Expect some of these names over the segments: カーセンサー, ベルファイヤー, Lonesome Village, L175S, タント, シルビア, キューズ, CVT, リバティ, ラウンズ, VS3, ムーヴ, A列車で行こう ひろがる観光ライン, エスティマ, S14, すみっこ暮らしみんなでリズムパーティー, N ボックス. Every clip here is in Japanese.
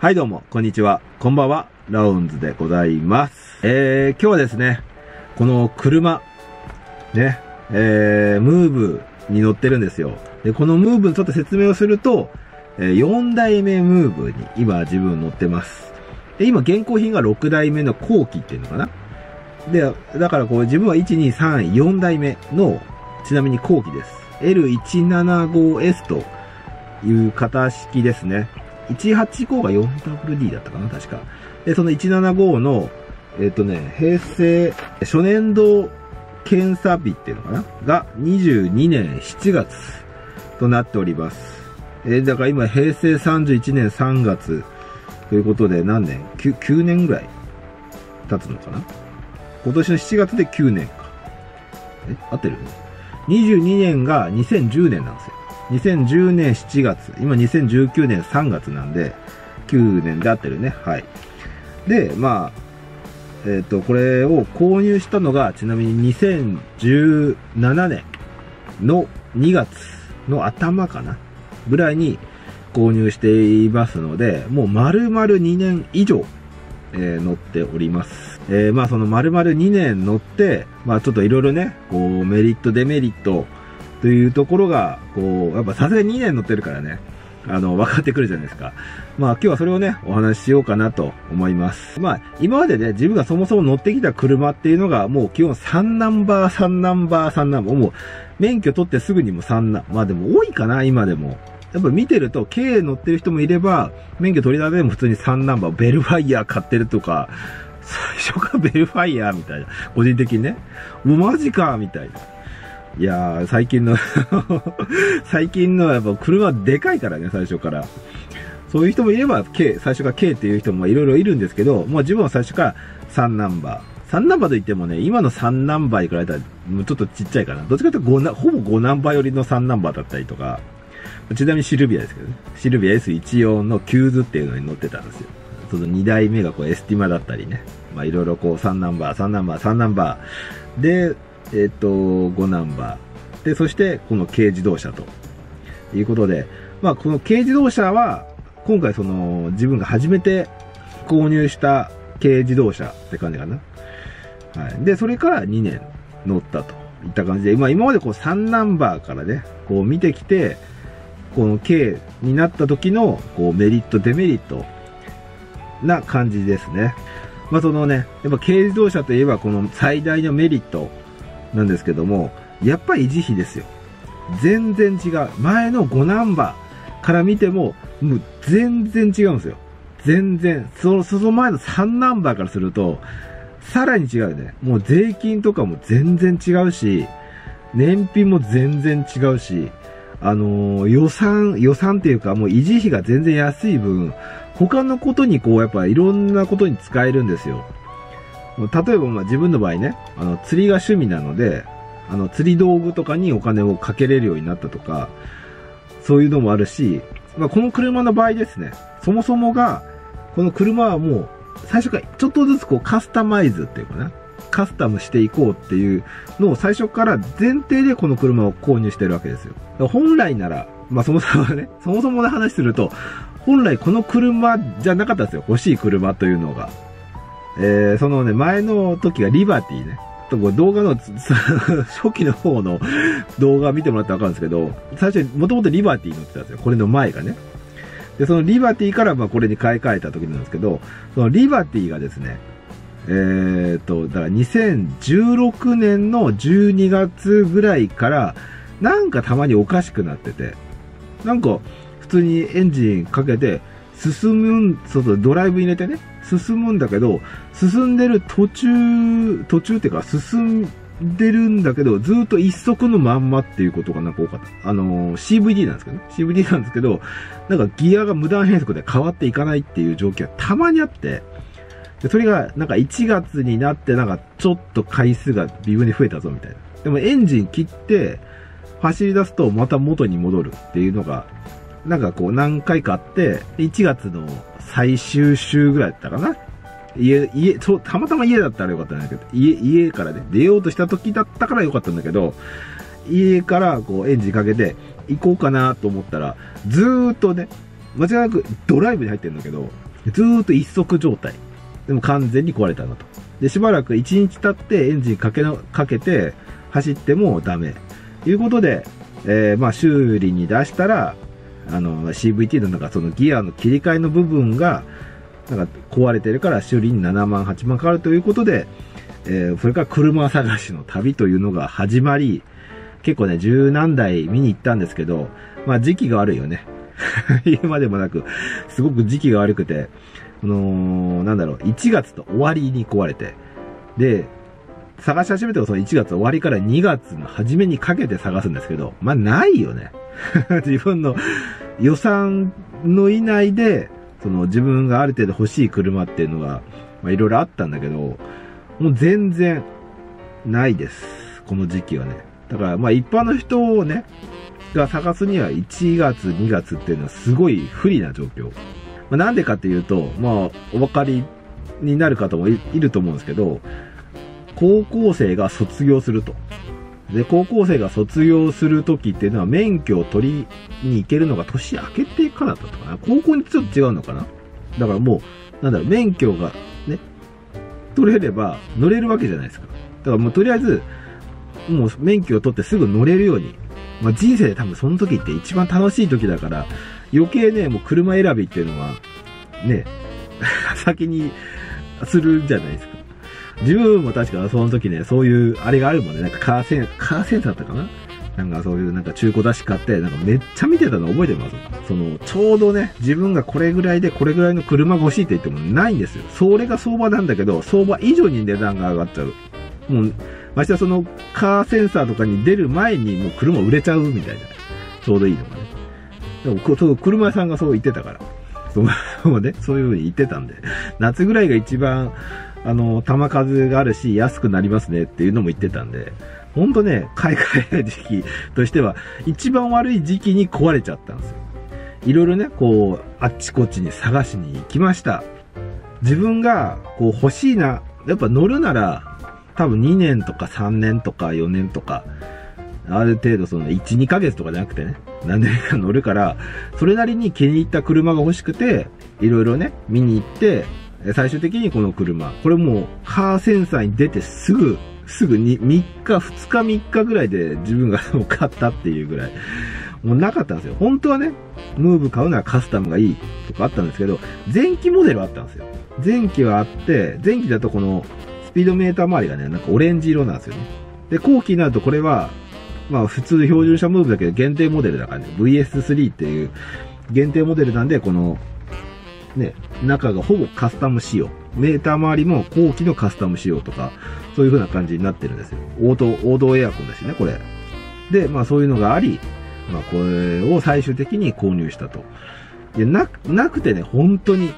はいどうも、こんにちは。こんばんは。ラウンズでございます。今日はですね、この車、ね、ムーブに乗ってるんですよ。で、このムーブのちょっと説明をすると、4代目ムーブに今自分乗ってます。で、今現行品が6代目の後期っていうのかな。で、だからこう自分は1、2、3、4代目の、ちなみに後期です。L175S という型式ですね。185が 4WD だったかな、確か。で、その175の、平成初年度検査日っていうのかなが22年7月となっております。だから今平成31年3月ということで何年 ?9年ぐらい経つのかな。今年の7月で9年か。合ってる？22年が2010年なんですよ。2010年7月、今2019年3月なんで、9年で合ってるね。はい。で、まあ、これを購入したのが、ちなみに2017年の2月の頭かなぐらいに購入していますので、もう丸々2年以上、乗っております。まあその丸々2年乗って、まあちょっといろいろね、こうメリット、デメリット、というところが、こう、やっぱさすがに2年乗ってるからね、分かってくるじゃないですか。まあ今日はそれをね、お話ししようかなと思います。まあ今までね、自分がそもそも乗ってきた車っていうのが、もう基本3ナンバー、もう免許取ってすぐにもまあでも多いかな、今でも。やっぱ見てると、軽乗ってる人もいれば、免許取り立てでも普通に3ナンバー、ベルファイヤー買ってるとか、最初からベルファイヤーみたいな。個人的にね。もうマジかみたいな。いやー、最近のやっぱ車でかいからね、最初から。そういう人もいれば、最初から K っていう人もいろいろいるんですけど、もう自分は最初から3ナンバー。3ナンバーといってもね、今の3ナンバーに比べたら、もうちょっとちっちゃいかな。どっちかというとほぼ5ナンバー寄りの3ナンバーだったりとか、ちなみにシルビアですけどね。シルビア S14 のキューズっていうのに乗ってたんですよ。その2代目がこうエスティマだったりね。まあいろいろこう3ナンバー。で、5ナンバー。で、そして、この軽自動車と。いうことで、まあ、この軽自動車は、今回その、自分が初めて購入した軽自動車って感じかな。はい。で、それから2年乗ったといった感じで、まあ、今までこう3ナンバーからね、こう見てきて、この軽になった時の、こう、メリット、デメリット、な感じですね。まあ、そのね、やっぱ軽自動車といえば、この最大のメリット、なんですけども、やっぱり維持費ですよ。全然違う。前の5ナンバーから見ても、もう全然違うんですよ。全然。その前の3ナンバーからすると、さらに違うね。もう税金とかも全然違うし、燃費も全然違うし、予算っていうか、もう維持費が全然安い分、他のことにこう、やっぱいろんなことに使えるんですよ。例えばまあ自分の場合ね、釣りが趣味なので、釣り道具とかにお金をかけれるようになったとか、そういうのもあるし、まあこの車の場合ですね、そもそもが、この車はもう、最初からちょっとずつこうカスタマイズっていうかな、カスタムしていこうっていうのを最初から前提でこの車を購入してるわけですよ。本来なら、まあそもそもの話すると、本来この車じゃなかったんですよ、欲しい車というのが。そのね、前の時がリバティね。と動画の、初期の方の動画見てもらったらわかるんですけど、最初にもともとリバティ乗ってたんですよ。これの前がね。で、そのリバティからまあこれに買い替えた時なんですけど、そのリバティがですね、だから2016年の12月ぐらいから、なんかたまにおかしくなってて、なんか普通にエンジンかけて、ドライブ入れてね、進むんだけど、進んでる途中っていうか、進んでるんだけど、ずっと一足のまんまっていうことがなんか多かった。CVT なんですけどね。CVT なんですけど、なんかギアが無断変速で変わっていかないっていう状況がたまにあって、でそれがなんか1月になって、なんかちょっと回数が微分に増えたぞみたいな。でもエンジン切って、走り出すとまた元に戻るっていうのが、なんかこう何回かあって、1月の最終週ぐらいだったかな。たまたま家だったらよかったんだけど、家からね、出ようとした時だったからよかったんだけど、家からこうエンジンかけて行こうかなと思ったら、ずーっとね、間違いなくドライブに入ってるんだけど、ずーっと一足状態。でも完全に壊れたなと。で、しばらく1日経ってエンジンかけて走ってもダメ。ということで、まあ修理に出したら、CVT のなんかそのギアの切り替えの部分が、なんか壊れてるから修理に7万、8万かかるということで、それから車探しの旅というのが始まり、結構ね、十何台見に行ったんですけど、まあ時期が悪いよね。言うまでもなく、すごく時期が悪くて、なんだろう、1月と終わりに壊れて、で、探し始めてもその1月終わりから2月の初めにかけて探すんですけど、まあないよね。自分の予算の以内で、その自分がある程度欲しい車っていうのが、まあいろいろあったんだけど、もう全然ないです。この時期はね。だからまあ一般の人をね、が探すには1月2月っていうのはすごい不利な状況。まあ、なんでかっていうと、まあお分かりになる方もいると思うんですけど、高校生が卒業すると。で、高校生が卒業する時っていうのは免許を取りに行けるのが年明けてからだったかな。高校にちょっと違うのかな。だからもう、なんだろう、免許がね、取れれば乗れるわけじゃないですか。だからもうとりあえず、もう免許を取ってすぐ乗れるように。まあ人生で多分その時って一番楽しい時だから、余計ね、もう車選びっていうのは、ね、先にするじゃないですか。自分も確かその時ね、そういうあれがあるもんね、なんかカーセンサーだったかな、なんかそういうなんか中古出し買って、なんかめっちゃ見てたの覚えてます。その、ちょうどね、自分がこれぐらいでこれぐらいの車が欲しいって言ってもないんですよ。それが相場なんだけど、相場以上に値段が上がっちゃう。もう、ましてはそのカーセンサーとかに出る前にもう車売れちゃうみたいな。ちょうどいいのがね。でもそう車屋さんがそう言ってたから。そうね、そういう風に言ってたんで。夏ぐらいが一番、玉数があるし、安くなりますねっていうのも言ってたんで、ほんとね、買い替え時期としては、一番悪い時期に壊れちゃったんですよ。いろいろね、こう、あっちこっちに探しに行きました。自分が、こう、欲しいな、やっぱ乗るなら、多分2年とか3年とか4年とか、ある程度その1、2ヶ月とかじゃなくてね、何年か乗るから、それなりに気に入った車が欲しくて、いろいろね、見に行って、最終的にこの車、これもうカーセンサーに出てすぐに2日ぐらいで自分がもう買ったっていうぐらい、もうなかったんですよ。本当はね、ムーブ買うならカスタムがいいとかあったんですけど、前期モデルあったんですよ。前期はあって、前期だとこのスピードメーター周りがね、なんかオレンジ色なんですよね。で、後期になるとこれは、まあ普通標準車ムーブだけど限定モデルだからね、VS3 っていう限定モデルなんで、この、ね、中がほぼカスタム仕様。メーター周りも後期のカスタム仕様とか、そういう風な感じになってるんですよ。王道エアコンだしね、これ。で、まあそういうのがあり、まあこれを最終的に購入したと。で、なくてね、本当に。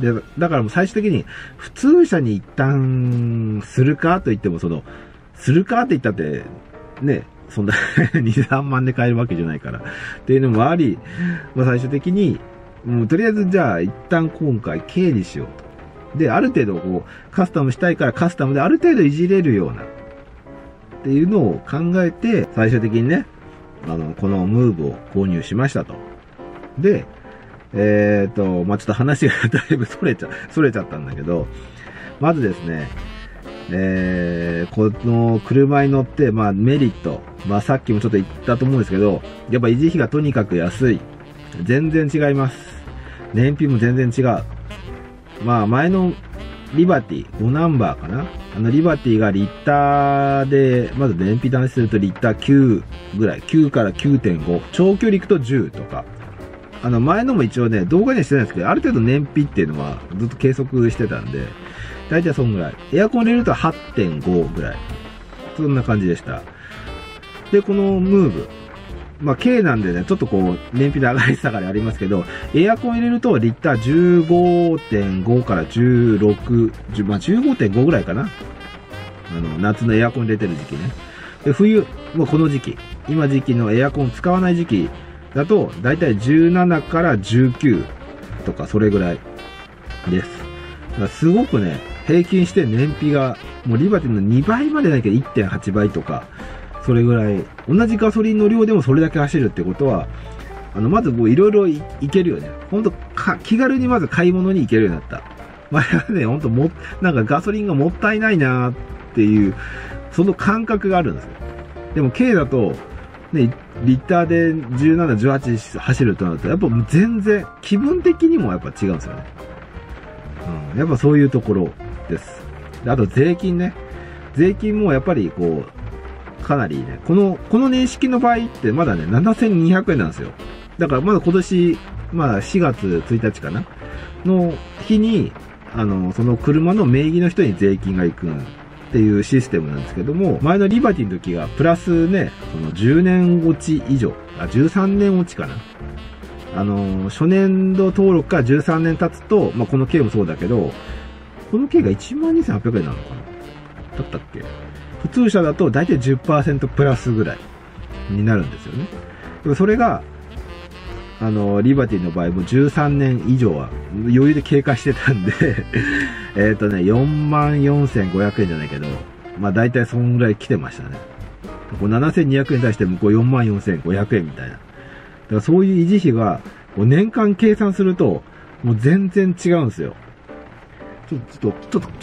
で、だからもう最終的に、普通車に一旦、するかと言っても、その、するかって言ったって、ね、そんな、2、3万で買えるわけじゃないから。っていうのもあり、まあ最終的に、もうとりあえずじゃあ一旦今回Kにしようと。で、ある程度こうカスタムしたいからカスタムである程度いじれるようなっていうのを考えて最終的にね、このムーブを購入しましたと。で、まあ、ちょっと話がだいぶそれちゃったんだけど、まずですね、この車に乗って、まあメリット、まあさっきもちょっと言ったと思うんですけど、やっぱ維持費がとにかく安い。全然違います。燃費も全然違う。まあ前のリバティ、5ナンバーかな。リバティがリッターで、まず燃費単視するとリッター9ぐらい。9から 9.5。長距離行くと10とか。前のも一応ね、動画にはしてないんですけど、ある程度燃費っていうのはずっと計測してたんで、だいたいそんぐらい。エアコン入れると 8.5 ぐらい。そんな感じでした。で、このムーブ。まあ、K なんでね、ちょっとこう、燃費の上がり下がりありますけど、エアコン入れると、リッター 15.5 から16、まあ、15.5 ぐらいかな。夏のエアコン入れてる時期ね。で、冬、もうこの時期、今時期のエアコン使わない時期だと、だいたい17から19とか、それぐらいです。だからすごくね、平均して燃費が、もうリバティの2倍までだけど 1.8 倍とか、それぐらい。同じガソリンの量でもそれだけ走るってことは、まずこういろいろいけるよね。ほんと気軽にまず買い物に行けるようになった。まあね、ほんとなんかガソリンがもったいないなーっていう、その感覚があるんですよ。でも軽だと、ね、リッターで17、18走るとなると、やっぱ全然、気分的にもやっぱ違うんですよね。うん、やっぱそういうところです。で、あと税金ね。税金もやっぱりこう、かなりね、この年式の場合ってまだね、7200円なんですよ。だからまだ今年、まあ4月1日かなの日に、その車の名義の人に税金が行くっていうシステムなんですけども、前のリバティの時がプラスね、その10年落ち以上、あ、13年落ちかな。初年度登録から13年経つと、まあこの軽もそうだけど、この軽が 12,800 円なのかなだったっけ？普通車だと大体 10% プラスぐらいになるんですよね。それが、リバティの場合も13年以上は余裕で経過してたんで、ね、44,500 円じゃないけど、まあ大体そんぐらい来てましたね。7,200 円に対して向こう 44,500 円みたいな。だからそういう維持費が、年間計算すると、もう全然違うんですよ。ちょ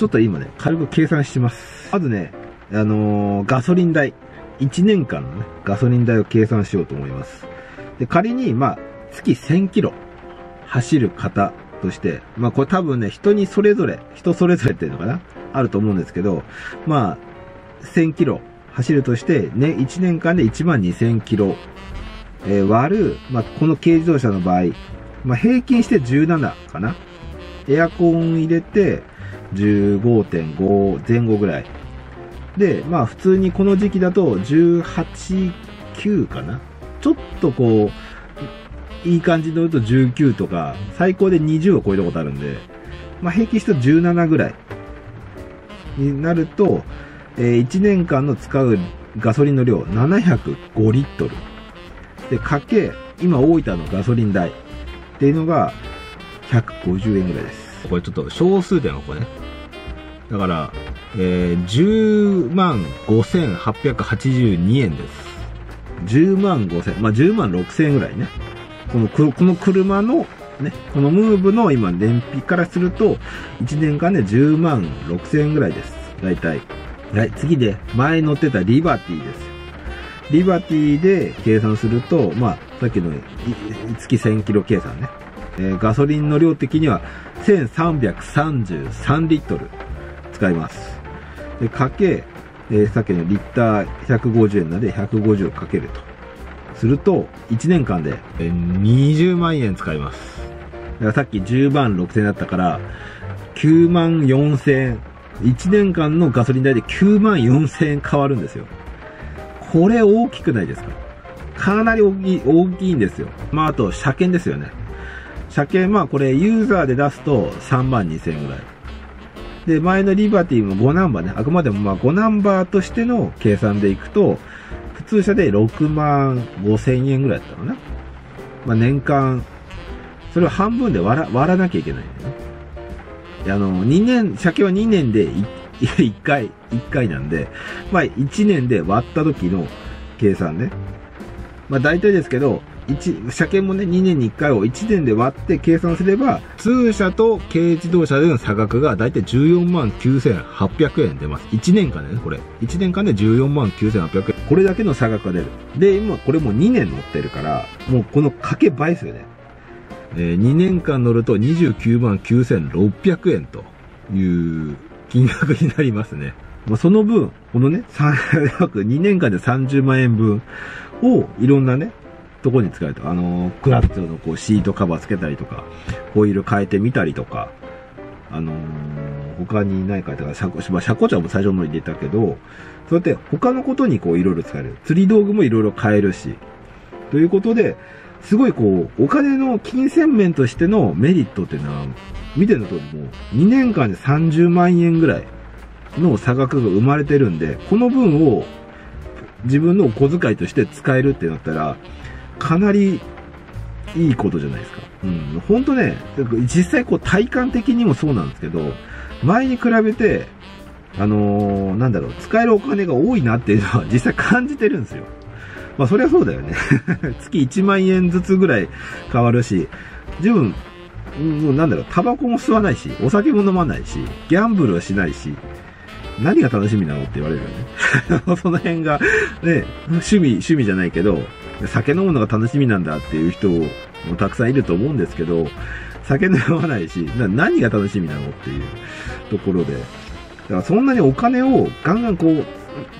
っと今ね、軽く計算します。まずね、ガソリン代。1年間のね、ガソリン代を計算しようと思います。で、仮に、まあ、月1000キロ走る方として、まあ、これ多分ね、人それぞれっていうのかなあると思うんですけど、まあ、1000キロ走るとして、ね、1年間で12,000キロ、割る、まあ、この軽自動車の場合、まあ、平均して17かな。エアコン入れて 15.5 前後ぐらい。で、まあ普通にこの時期だと18、9かな。ちょっとこう、いい感じに乗ると19とか、最高で20を超えたことあるんで、まあ平均して17ぐらいになると、1年間の使うガソリンの量705リットル。で、かけ、今大分のガソリン代っていうのが、150円ぐらいです。これちょっと小数点のこれね。だから、105,882 円です。まあ、106,000 円ぐらいね。この車の、ね、このムーブの今燃費からすると、1年間で 106,000 円ぐらいです。だいたい。はい、次で、前乗ってたリバティですよ。リバティで計算すると、まあ、さっきの月1000キロ計算ね。ガソリンの量的には1333リットル使います。で、かけ、さっきのリッター150円なので150をかけると。すると、1年間で20万円使います。だからさっき106,000だったから、94,000円。1年間のガソリン代で94,000円変わるんですよ。これ大きくないですか？かなり大きいんですよ。まあ、あと車検ですよね。車検、まあこれユーザーで出すと32,000円ぐらい。で、前のリバティも5ナンバーね。あくまでもまあ5ナンバーとしての計算でいくと、普通車で65,000円ぐらいだったのね。まあ年間、それを半分で割らなきゃいけないんだよね。で、車検は2年で1回なんで、まあ1年で割った時の計算ね。まあ大体ですけど、車検もね、2年に1回を1年で割って計算すれば、普通車と軽自動車での差額がだいたい 149,800 円出ます。1年間でね、これ。1年間で 149,800 円。これだけの差額が出る。で、今これもう2年乗ってるから、もうこの掛け倍ですよね。2年間乗ると 299,600 円という金額になりますね。まあ、その分、このね、約2年間で30万円分をいろんなね、とこに使えると、クラッチのこうシートカバーつけたりとか、ホイール変えてみたりとか、他にないかとか、車庫ちゃんも最初の入れたけど、そうやって他のことにこういろいろ使える。釣り道具もいろいろ変えるし、ということで、すごいこう、お金の金銭面としてのメリットっていうのは、見てるのともう2年間で30万円ぐらいの差額が生まれてるんで、この分を自分のお小遣いとして使えるってなったら、かなりいいことじゃないですか。うん。ほんとね、実際こう体感的にもそうなんですけど、前に比べて、なんだろう、使えるお金が多いなっていうのは実際感じてるんですよ。まあそりゃそうだよね。月1万円ずつぐらい変わるし、十分なんだろう、タバコも吸わないし、お酒も飲まないし、ギャンブルはしないし、何が楽しみなのって言われるよね。その辺が、ね、趣味じゃないけど、酒飲むのが楽しみなんだっていう人もたくさんいると思うんですけど、酒飲まないし、何が楽しみなのっていうところで、だからそんなにお金をガンガンこう、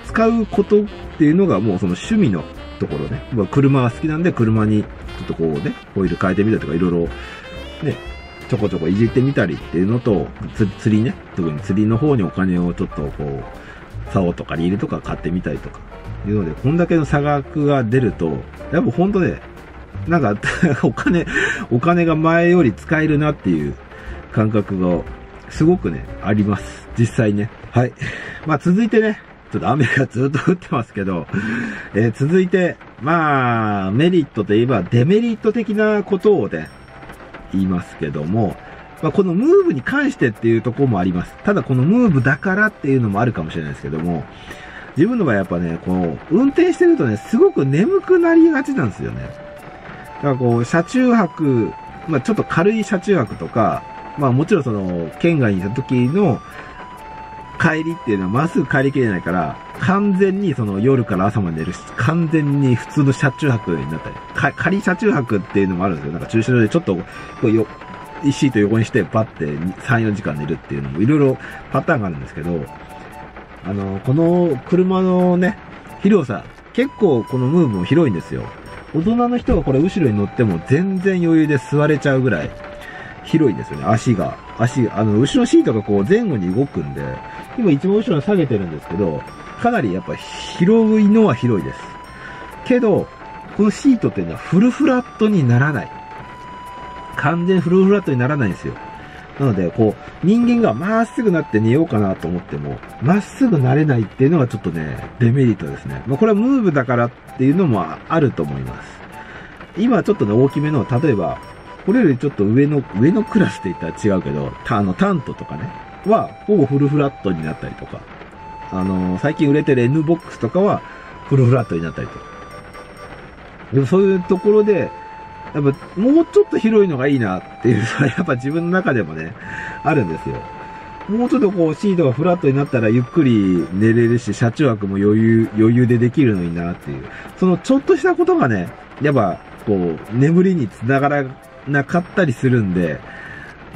使うことっていうのがもうその趣味のところね。まあ、車が好きなんで、車にちょっとこうね、ホイール変えてみたりとか、いろいろね、ちょこちょこいじってみたりっていうのと、釣りね、特に釣りの方にお金をちょっとこう、竿とかリールとか買ってみたりとか、いうので、こんだけの差額が出ると、やっぱほんとね、なんかお金が前より使えるなっていう感覚がすごくね、あります。実際ね。はい。まあ続いてね、ちょっと雨がずっと降ってますけど、続いて、まあ、メリットといえばデメリット的なことをね、言いますけども、まあ、このムーブに関してっていうところもあります。ただこのムーブだからっていうのもあるかもしれないですけども、自分の場合やっぱね、こう、運転してるとね、すごく眠くなりがちなんですよね。だからこう、車中泊、まあ、ちょっと軽い車中泊とか、まあもちろんその、県外にいた時の、帰りっていうのはまっすぐ帰りきれないから、完全にその夜から朝まで寝るし、完全に普通の車中泊になったり、仮車中泊っていうのもあるんですよ。なんか駐車場でちょっと、こうシート横にしてバッて3、4時間寝るっていうのもいろいろパターンがあるんですけど、この車のね、広さ、結構このムーブも広いんですよ。大人の人がこれ後ろに乗っても全然余裕で座れちゃうぐらい広いんですよね、足が。後ろシートがこう前後に動くんで、今一番後ろに下げてるんですけど、かなりやっぱ広いのは広いです。けど、このシートっていうのはフルフラットにならない。完全フルフラットにならないんですよ。なので、こう、人間がまっすぐなって寝ようかなと思っても、まっすぐなれないっていうのがちょっとね、デメリットですね。まあ、これはムーブだからっていうのもあると思います。今ちょっとね、大きめの、例えば、これよりちょっと上のクラスって言ったら違うけど、タントとかね、は、ほぼフルフラットになったりとか、最近売れてる N ボックスとかは、フルフラットになったりとか。でもそういうところで、やっぱもうちょっと広いのがいいなっていう、それやっぱ自分の中でもね、あるんですよ。もうちょっとこうシートがフラットになったらゆっくり寝れるし、車中泊も余裕でできるのになっていう。そのちょっとしたことがね、やっぱこう、眠りにつながらなかったりするんで、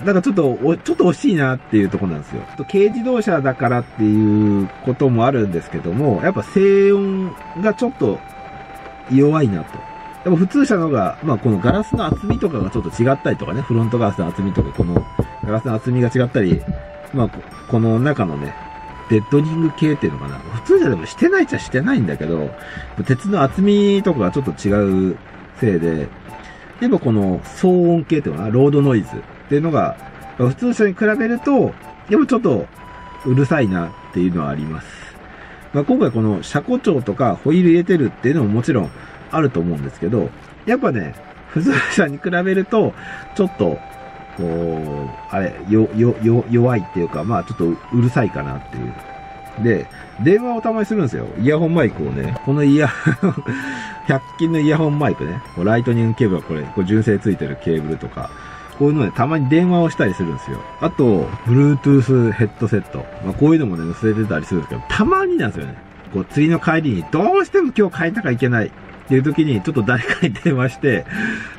なんかちょっと惜しいなっていうところなんですよ。軽自動車だからっていうこともあるんですけども、やっぱ静音がちょっと弱いなと。でも普通車の方が、まあこのガラスの厚みとかがちょっと違ったりとかね、フロントガラスの厚みとか、このガラスの厚みが違ったり、まあこの中のね、デッドリング系っていうのかな。普通車でもしてないっちゃしてないんだけど、鉄の厚みとかがちょっと違うせいで、でもこの騒音系っていうのかな、ロードノイズっていうのが、普通車に比べると、でもちょっとうるさいなっていうのはあります。まあ今回この車庫調とかホイール入れてるっていうのももちろん、あると思うんですけど、やっぱね、普通車に比べると、ちょっと、こう、弱いっていうか、まあちょっとうるさいかなっていう。で、電話をたまにするんですよ。イヤホンマイクをね、この100均のイヤホンマイクね、ライトニングケーブルはこれ純正ついてるケーブルとか、こういうのね、たまに電話をしたりするんですよ。あと、Bluetooth ヘッドセット。まあ、こういうのもね、載せてたりするんですけど、たまになんですよね。こう、釣りの帰りに、どうしても今日帰んなきゃいけない。っていう時にちょっと誰かに電話して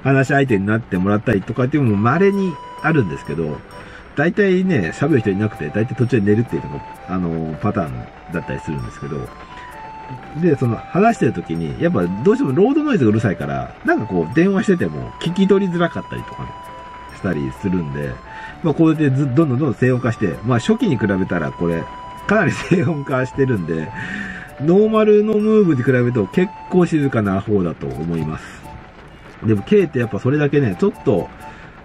話し相手になってもらったりとかっていうのも稀にあるんですけど、大体ね、喋る人いなくて大体途中で寝るっていうのが、パターンだったりするんですけど、で、その話してる時に、やっぱどうしてもロードノイズがうるさいから、なんかこう電話してても聞き取りづらかったりとかね、したりするんで、まあこうやってどんどん静音化して、まあ初期に比べたらこれ、かなり静音化してるんで、ノーマルのムーブに比べると結構静かな方だと思います。でも K ってやっぱそれだけね、ちょっと、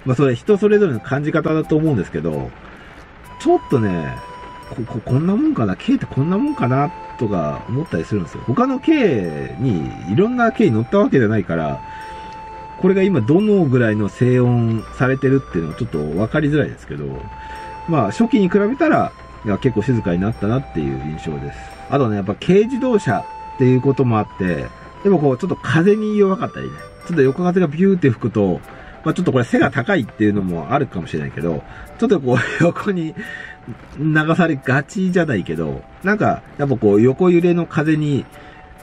まあそれ人それぞれの感じ方だと思うんですけど、ちょっとね、こんなもんかな、K ってこんなもんかな、とか思ったりするんですよ。他の K に、いろんな K に乗ったわけじゃないから、これが今どのぐらいの静音されてるっていうのはちょっとわかりづらいですけど、まあ初期に比べたら、結構静かになったなっていう印象です。あとね、やっぱ軽自動車っていうこともあって、でもこうちょっと風に弱かったりね、ちょっと横風がビューって吹くと、まあちょっとこれ背が高いっていうのもあるかもしれないけど、ちょっとこう横に流されがちじゃないけど、なんかやっぱこう横揺れの風に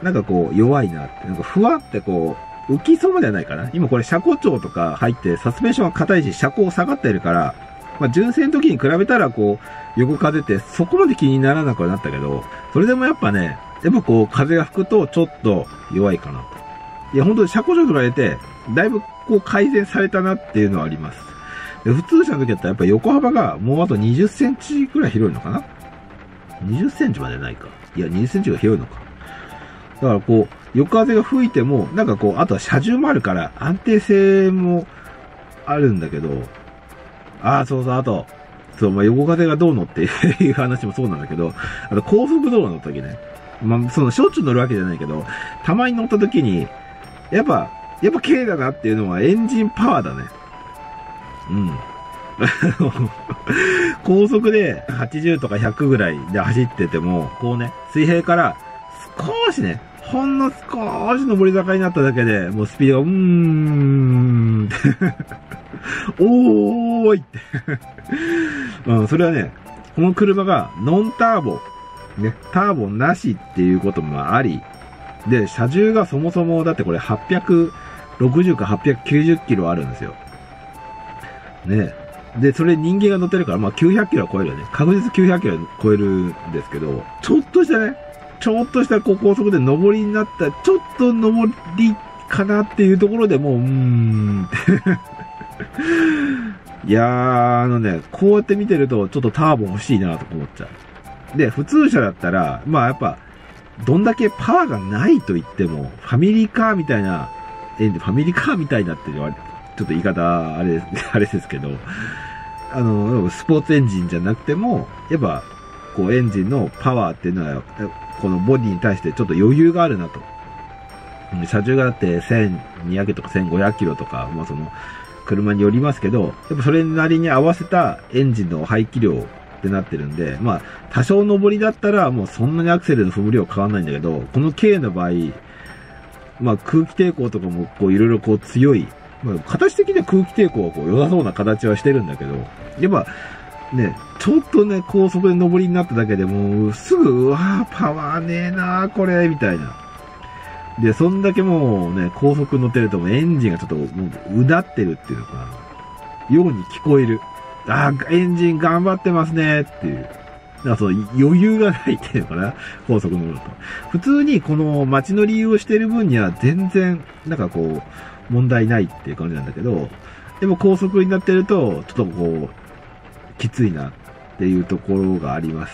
なんかこう弱いなって、なんかふわってこう浮きそうじゃないかな。今これ車高調とか入ってサスペンションは硬いし車高下がってるから、まあ純正の時に比べたらこう横風ってそこまで気にならなくはなったけど、それでもやっぱね、でもこう風が吹くとちょっと弱いかなと。いや本当に車高調とか入れて、だいぶこう改善されたなっていうのはあります。で普通車の時だったらやっぱ横幅がもうあと20センチくらい広いのかな ?20 センチまでないか。いや20センチが広いのか。だからこう、横風が吹いても、なんかこう、あとは車重もあるから安定性もあるんだけど、ああ、そうそう、あと、そう、まあ、横風がどうのっていう話もそうなんだけど、あと高速道路の時ね、まあ、そのしょっちゅう乗るわけじゃないけど、たまに乗った時に、やっぱ綺麗だなっていうのはエンジンパワーだね。うん。高速で80とか100ぐらいで走ってても、こうね、水平から少しね、ほんの少し上り坂になっただけで、もうスピードが、おーいって、うん。それはね、この車がノンターボ、ね、ターボなしっていうこともあり、で、車重がそもそも、だってこれ860か890キロあるんですよ。ね。で、それ人間が乗ってるから、まあ900キロは超えるよね。確実900キロは超えるんですけど、ちょっとしたこう高速で上りになった、ちょっと上りかなっていうところでもう、いやー、こうやって見てると、ちょっとターボ欲しいなと思っちゃう。で、普通車だったら、まあやっぱ、どんだけパワーがないと言っても、ファミリーカーみたいな、ファミリーカーみたいなって、ちょっと言い方、あれですけど、スポーツエンジンじゃなくても、やっぱ、こうエンジンのパワーっていうのは、このボディに対してちょっと余裕があるなと。車重がだって1200とか1500キロとか、まあその、車によりますけど、やっぱそれなりに合わせたエンジンの排気量ってなってるんで、まあ、多少上りだったらもうそんなにアクセルの踏む量変わんないんだけど、この K の場合、まあ空気抵抗とかもこういろいろこう強い、まあ形的には空気抵抗はこう良さそうな形はしてるんだけど、やっぱ、ね、ちょっとね、高速で上りになっただけでもう、すぐ、うわぁ、パワーねえなぁ、これ、みたいな。で、そんだけもうね、高速乗ってると、エンジンがちょっと、もう、うだってるっていうのかな、ように聞こえる。ああ、エンジン頑張ってますね、っていう。だからその、余裕がないっていうのかな、高速乗ると。普通に、この、街乗りをしてる分には、全然、なんかこう、問題ないっていう感じなんだけど、でも高速になってると、ちょっとこう、きついなっていうところがあります。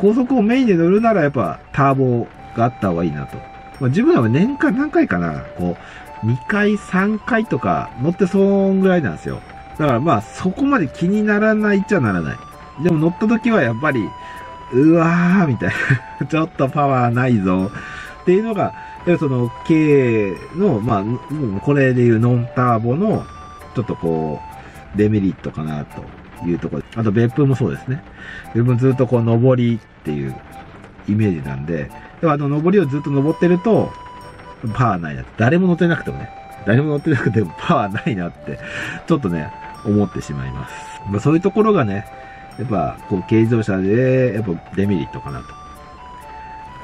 高速をメインで乗るならやっぱターボがあった方がいいなと。まあ、自分は年間何回かな、こう、2回3回とか乗ってそんぐらいなんですよ。だからまあそこまで気にならないっちゃならない。でも乗った時はやっぱり、うわーみたいな、ちょっとパワーないぞっていうのが、その K の、まあ、これでいうノンターボのちょっとこう、デメリットかなと。いうところ。あと別府もそうですね。別府ずっとこう上りっていうイメージなんで、でも上りをずっと上ってると、パワーないなって。誰も乗ってなくてもね。誰も乗ってなくてもパワーないなって、ちょっとね、思ってしまいます。まあ、そういうところがね、やっぱこう軽自動車で、やっぱデメリットかな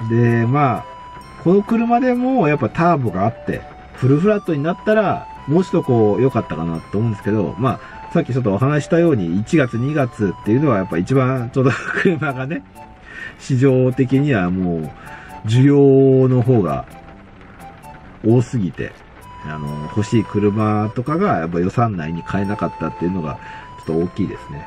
と。で、まあ、この車でもやっぱターボがあって、フルフラットになったら、もうちょっとこう良かったかなと思うんですけど、まあ、さっきちょっとお話したように1月2月っていうのはやっぱ一番ちょっと車がね、市場的にはもう需要の方が多すぎて、欲しい車とかがやっぱ予算内に買えなかったっていうのがちょっと大きいですね。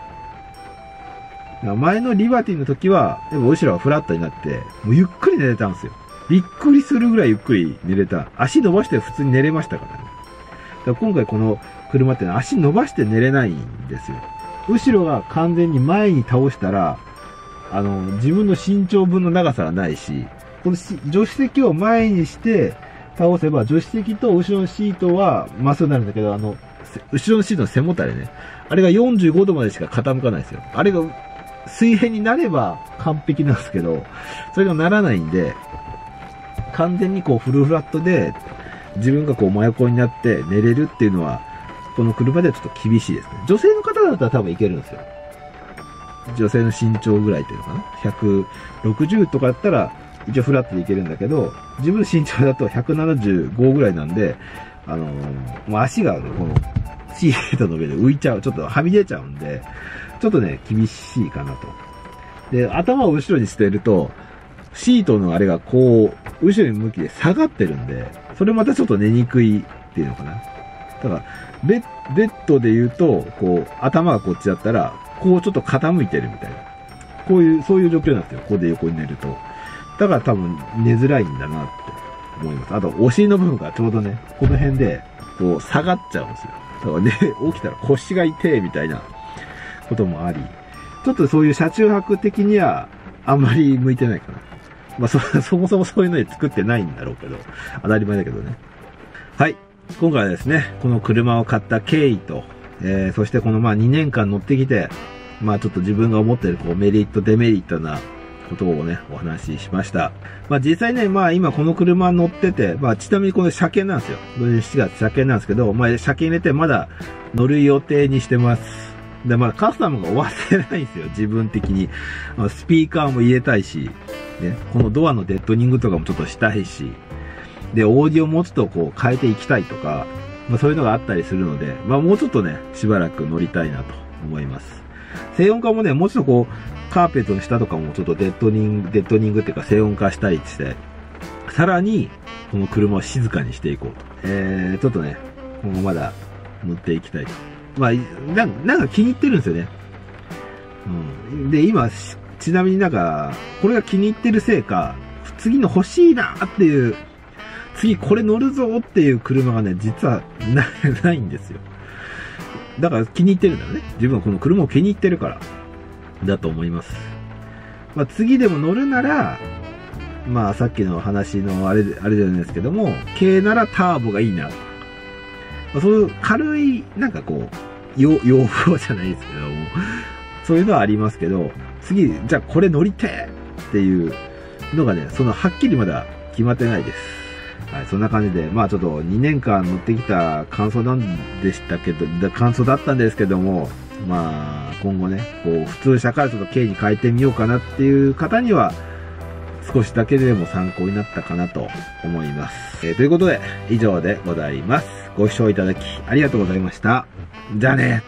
前のリバティの時は、でも後ろはフラットになって、もうゆっくり寝れたんですよ。びっくりするぐらいゆっくり寝れた。足伸ばして普通に寝れましたからね。だから今回この車って足伸ばして寝れないんですよ。後ろが完全に前に倒したら、自分の身長分の長さがないし、この助手席を前にして倒せば、助手席と後ろのシートはまっすぐになるんだけど、後ろのシートの背もたれね。あれが45度までしか傾かないんですよ。あれが水平になれば完璧なんですけど、それがならないんで、完全にこうフルフラットで自分がこう真横になって寝れるっていうのは、この車ではちょっと厳しいですね。女性の方だったら多分いけるんですよ。女性の身長ぐらいというのかな、160とかだったら一応フラットでいけるんだけど、自分の身長だと175ぐらいなんで、足がこのシートの上で浮いちゃう、ちょっとはみ出ちゃうんで、ちょっとね、厳しいかなと。で、頭を後ろに捨てると、シートのあれがこう、後ろに向きで下がってるんで、それまたちょっと寝にくいっていうのかな。だから、ベッドで言うと、こう、頭がこっちだったら、こうちょっと傾いてるみたいな。こういう、そういう状況なんですよ。ここで横に寝ると。だから多分寝づらいんだなって思います。あと、お尻の部分がちょうどね、この辺で、こう、下がっちゃうんですよ。だからね、起きたら腰が痛いみたいなこともあり、ちょっとそういう車中泊的には、あんまり向いてないかな。まあ、そもそもそういうのに作ってないんだろうけど、当たり前だけどね。はい。今回はですね、この車を買った経緯と、そしてこのまあ2年間乗ってきて、まあちょっと自分が思っているこうメリット、デメリットなことをね、お話ししました。まあ実際ね、まあ今この車乗ってて、まあちなみにこの車検なんですよ。7月車検なんですけど、まあ車検入れてまだ乗る予定にしてます。で、まだカスタムが終わってないんですよ、自分的に。スピーカーも入れたいし、ね、このドアのデッドニングとかもちょっとしたいし、で、オーディオもちょっとこう変えていきたいとか、まあそういうのがあったりするので、まあもうちょっとね、しばらく乗りたいなと思います。静音化もね、もうちょっとこう、カーペットの下とかもちょっとデッドニングっていうか静音化したりして、さらに、この車を静かにしていこうと。ちょっとね、今後まだ乗っていきたいと。まあ、なんか気に入ってるんですよね。うん。で、今、ちなみになんか、これが気に入ってるせいか、次の欲しいなーっていう、次これ乗るぞっていう車がね、実はないんですよ。だから気に入ってるんだよね。自分はこの車を気に入ってるから、だと思います。まあ次でも乗るなら、まあさっきの話のあれじゃないですけども、軽ならターボがいいなとか。まあ、そういう軽い、なんかこう、要望じゃないですけども、そういうのはありますけど、次、じゃあこれ乗りてーっていうのがね、そのはっきりまだ決まってないです。はい、そんな感じで、まあちょっと2年間乗ってきた感想だったんですけども、まあ今後ね、こう普通車からちょっと軽に変えてみようかなっていう方には、少しだけでも参考になったかなと思います。ということで、以上でございます。ご視聴いただきありがとうございました。じゃあね。